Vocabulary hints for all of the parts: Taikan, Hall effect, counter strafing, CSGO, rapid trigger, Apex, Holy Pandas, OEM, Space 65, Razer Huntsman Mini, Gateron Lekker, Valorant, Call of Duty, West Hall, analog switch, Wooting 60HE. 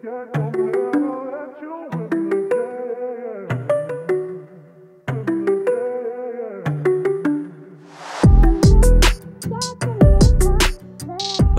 What's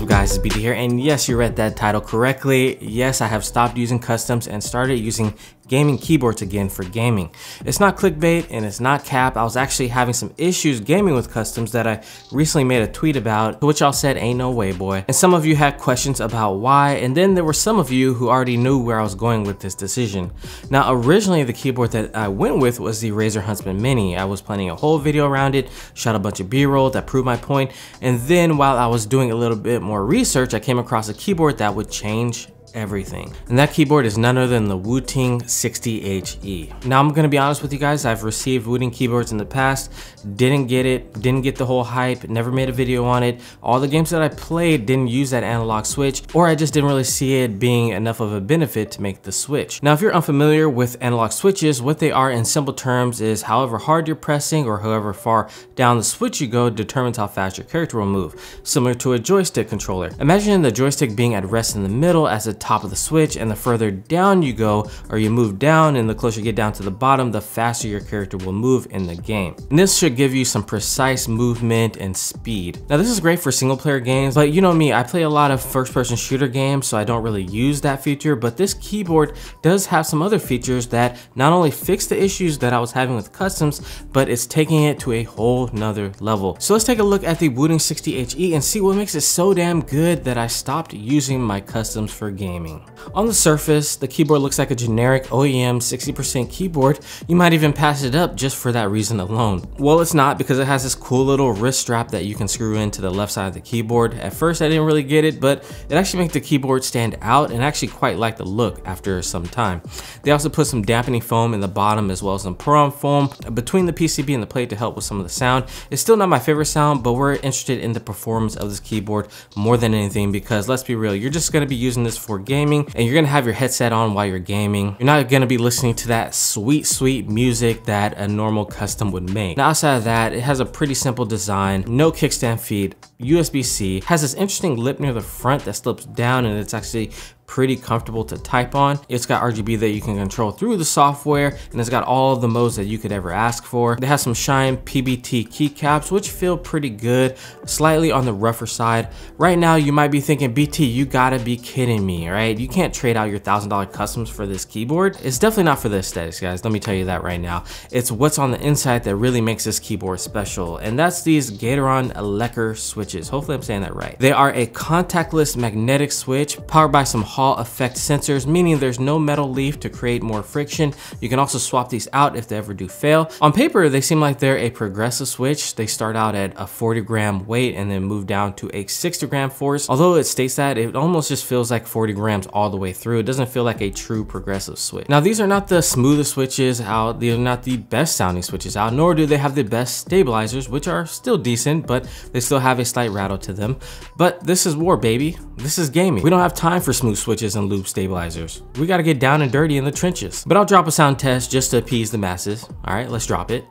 up guys, it's BD here, and yes, you read that title correctly. Yes, I have stopped using customs and started using gaming keyboards again for gaming. It's not clickbait and it's not cap. I was actually having some issues gaming with customs that I recently made a tweet about, to which y'all said ain't no way boy, and some of you had questions about why, and then there were some of you who already knew where I was going with this decision. Now originally the keyboard that I went with was the Razer Huntsman Mini. I was planning a whole video around it, shot a bunch of b-roll that proved my point, and then while I was doing a little bit more research, I came across a keyboard that would change everything, and that keyboard is none other than the Wooting 60HE. Now I'm gonna be honest with you guys, I've received Wooting keyboards in the past, didn't get it, didn't get the whole hype, never made a video on it. All the games that I played didn't use that analog switch, or I just didn't really see it being enough of a benefit to make the switch. Now if you're unfamiliar with analog switches, what they are in simple terms is however hard you're pressing or however far down the switch you go determines how fast your character will move, similar to a joystick controller. Imagine the joystick being at rest in the middle as a top of the switch, and the further down you go or you move down and the closer you get down to the bottom, the faster your character will move in the game. And this should give you some precise movement and speed. Now this is great for single player games, but you know me, I play a lot of first person shooter games, so I don't really use that feature, but this keyboard does have some other features that not only fix the issues that I was having with customs, but it's taking it to a whole nother level. So let's take a look at the Wooting 60HE and see what makes it so damn good that I stopped using my customs for games. On the surface, the keyboard looks like a generic OEM 60% keyboard. You might even pass it up just for that reason alone. Well, it's not, because it has this cool little wrist strap that you can screw into the left side of the keyboard. At first I didn't really get it, but it actually makes the keyboard stand out, and I actually quite like the look after some time. They also put some dampening foam in the bottom as well as some ProAm foam between the PCB and the plate to help with some of the sound. It's still not my favorite sound, but we're interested in the performance of this keyboard more than anything, because let's be real, you're just going to be using this for gaming, and you're gonna have your headset on while you're gaming. You're not gonna be listening to that sweet music that a normal custom would make. Now outside of that, it has a pretty simple design, no kickstand feet, USB-C, has this interesting lip near the front that slips down, and it's actually pretty comfortable to type on. It's got RGB that you can control through the software, and it's got all of the modes that you could ever ask for. It has some shine PBT keycaps, which feel pretty good, slightly on the rougher side. Right now, you might be thinking, BT, you gotta be kidding me, right? You can't trade out your $1,000 customs for this keyboard. It's definitely not for the aesthetics, guys. Let me tell you that right now. It's what's on the inside that really makes this keyboard special, and that's these Gateron Lekker switches. Hopefully I'm saying that right. They are a contactless magnetic switch powered by some Hall effect sensors, meaning there's no metal leaf to create more friction. You can also swap these out if they ever do fail. On paper, they seem like they're a progressive switch. They start out at a 40-gram weight and then move down to a 60-gram force. Although it states that, it almost just feels like 40 grams all the way through. It doesn't feel like a true progressive switch. Now, these are not the smoothest switches out. These are not the best sounding switches out, nor do they have the best stabilizers, which are still decent, but they still have a slight rattle to them. But this is war, baby. This is gaming. We don't have time for smooth switches and loop stabilizers. We gotta get down and dirty in the trenches. But I'll drop a sound test just to appease the masses. All right, let's drop it.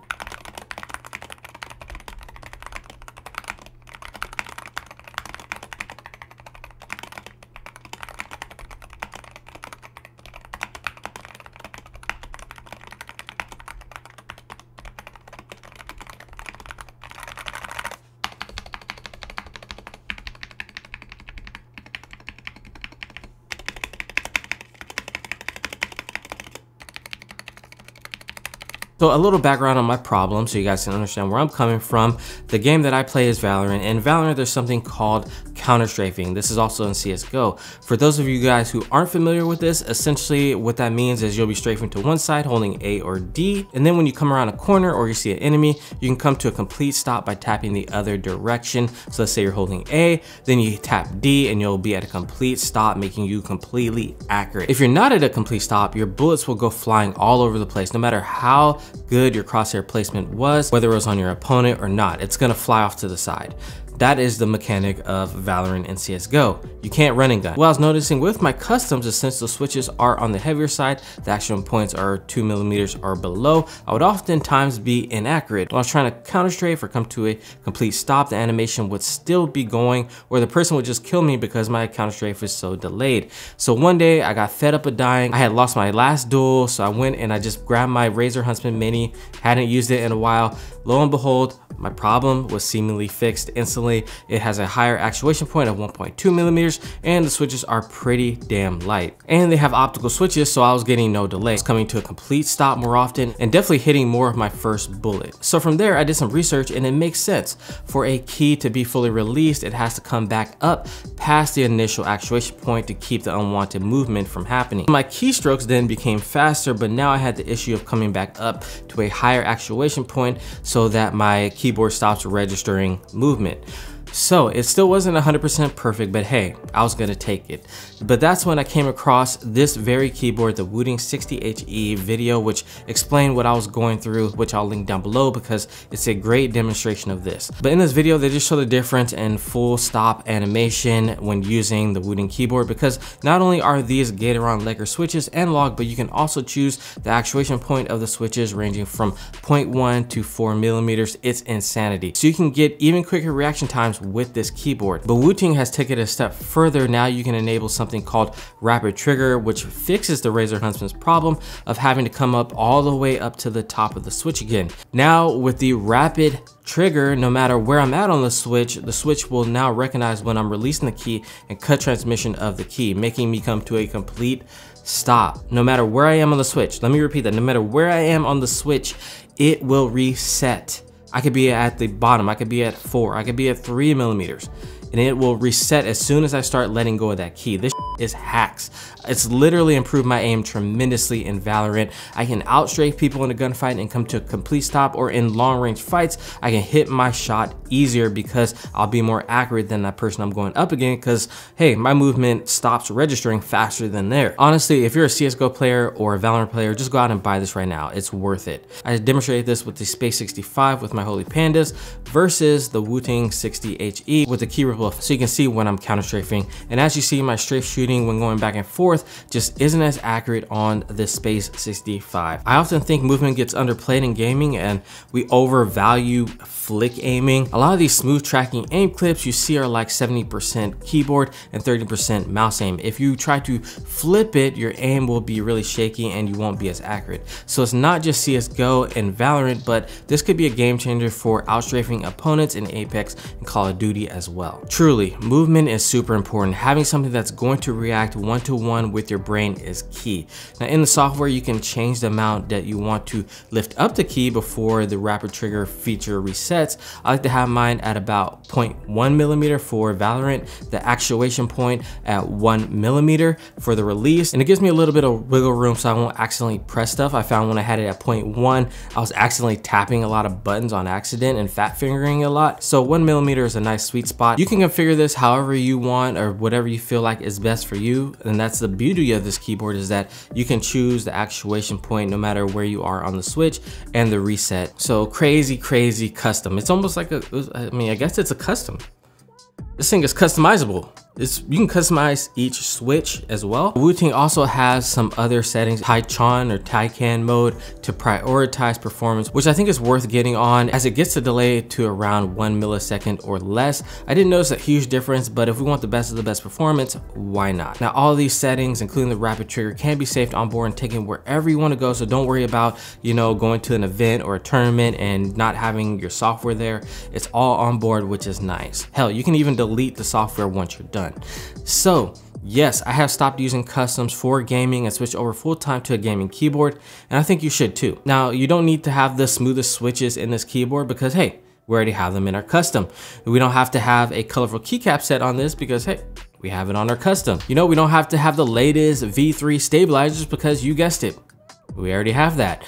So a little background on my problem so you guys can understand where I'm coming from. The game that I play is Valorant, and in Valorant there's something called counter strafing. This is also in CSGO. For those of you guys who aren't familiar with this, essentially what that means is you'll be strafing to one side holding A or D, and then when you come around a corner or you see an enemy, you can come to a complete stop by tapping the other direction. So let's say you're holding A, then you tap D and you'll be at a complete stop, making you completely accurate. If you're not at a complete stop, your bullets will go flying all over the place no matter how good your crosshair placement was, whether it was on your opponent or not. It's gonna fly off to the side. That is the mechanic of Valorant and CSGO. You can't run and gun. Well, I was noticing with my customs, since the switches are on the heavier side, the action points are 2 millimeters or below, I would oftentimes be inaccurate. When I was trying to counter strafe or come to a complete stop, the animation would still be going, or the person would just kill me because my counter strafe is so delayed. So one day I got fed up of dying. I had lost my last duel, so I went and I just grabbed my Razer Huntsman Mini, hadn't used it in a while. Lo and behold, my problem was seemingly fixed instantly. It has a higher actuation point of 1.2 millimeters and the switches are pretty damn light. And they have optical switches, so I was getting no delay. I was coming to a complete stop more often and definitely hitting more of my first bullet. So from there, I did some research and it makes sense. For a key to be fully released, it has to come back up past the initial actuation point to keep the unwanted movement from happening. My keystrokes then became faster, but now I had the issue of coming back up to a higher actuation point so that my keyboard stops registering movement. So it still wasn't 100% perfect, but hey, I was gonna take it. But that's when I came across this very keyboard, the Wooting 60HE video, which explained what I was going through, which I'll link down below because it's a great demonstration of this. But in this video, they just show the difference in full stop animation when using the Wooting keyboard, because not only are these Gateron Lekker switches analog, but you can also choose the actuation point of the switches ranging from 0.1 to 4 millimeters. It's insanity. So you can get even quicker reaction times with this keyboard. But Wooting has taken it a step further. Now you can enable something called rapid trigger, which fixes the Razer Huntsman's problem of having to come up all the way up to the top of the switch again. Now with the rapid trigger, no matter where I'm at on the switch will now recognize when I'm releasing the key and cut transmission of the key, making me come to a complete stop. No matter where I am on the switch, let me repeat that, no matter where I am on the switch, it will reset. I could be at the bottom, I could be at 4, I could be at 3 millimeters, and it will reset as soon as I start letting go of that key. This is hacks. It's literally improved my aim tremendously in Valorant. I can outstrafe people in a gunfight and come to a complete stop, or in long range fights, I can hit my shot easier because I'll be more accurate than that person I'm going up against, because hey, my movement stops registering faster than theirs. Honestly, if you're a CSGO player or a Valorant player, just go out and buy this right now. It's worth it. I demonstrated this with the Space 65 with my Holy Pandas versus the Wooting 60HE with the key ripple, so you can see when I'm counter strafing. And as you see, my strafe shooting when going back and forth just isn't as accurate on the Space 65. I often think movement gets underplayed in gaming and we overvalue flick aiming. A lot of these smooth tracking aim clips you see are like 70% keyboard and 30% mouse aim. If you try to flip it, your aim will be really shaky and you won't be as accurate. So it's not just CSGO and Valorant, but this could be a game changer for outstrafing opponents in Apex and Call of Duty as well. Truly, movement is super important. Having something that's going to react one-to-one with your brain is key. Now in the software, you can change the amount that you want to lift up the key before the rapid trigger feature resets. I like to have mine at about 0.1 millimeter for Valorant, the actuation point at 1 millimeter for the release. And it gives me a little bit of wiggle room so I won't accidentally press stuff. I found when I had it at 0.1, I was accidentally tapping a lot of buttons on accident and fat fingering a lot. So 1 millimeter is a nice sweet spot. You can configure this however you want or whatever you feel like is best for you. And that's the beauty of this keyboard, is that you can choose the actuation point no matter where you are on the switch and the reset. So crazy custom. It's almost like a, I mean, I guess it's a custom. This thing is customizable. You can customize each switch as well. Wooting also has some other settings, Taichon or Taikan mode, to prioritize performance, which I think is worth getting on as it gets the delay to around 1 millisecond or less. I didn't notice a huge difference, but if we want the best of the best performance, why not? Now, all these settings, including the rapid trigger, can be saved on board and taken wherever you want to go. So don't worry about, you know, going to an event or a tournament and not having your software there. It's all on board, which is nice. Hell, you can even delete the software once you're done. So yes, I have stopped using customs for gaming and switched over full time to a gaming keyboard, and I think you should too. Now, you don't need to have the smoothest switches in this keyboard because hey, we already have them in our custom. We don't have to have a colorful keycap set on this because hey, we have it on our custom. You know, we don't have to have the latest V3 stabilizers because you guessed it, We already have that.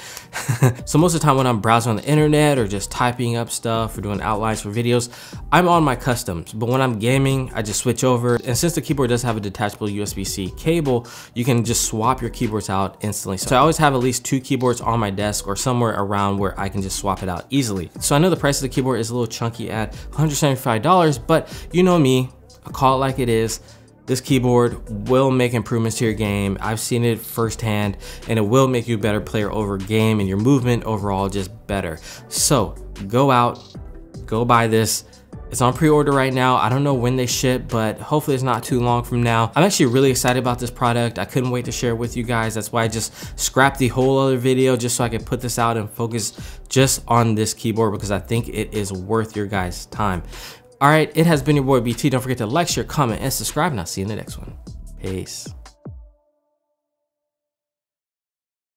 So most of the time when I'm browsing on the internet or just typing up stuff or doing outlines for videos, I'm on my customs. But when I'm gaming, I just switch over. And since the keyboard does have a detachable USB-C cable, you can just swap your keyboards out instantly. So I always have at least two keyboards on my desk or somewhere around where I can just swap it out easily. So I know the price of the keyboard is a little chunky at $175, but you know me, I call it like it is. This keyboard will make improvements to your game. I've seen it firsthand, and it will make you a better player over game and your movement overall just better. So go out, go buy this. It's on pre-order right now. I don't know when they ship, but hopefully it's not too long from now. I'm actually really excited about this product. I couldn't wait to share it with you guys. That's why I just scrapped the whole other video just so I could put this out and focus just on this keyboard because I think it is worth your guys' time. All right, it has been your boy BT. Don't forget to like, share, comment, and subscribe, and I'll see you in the next one. Peace.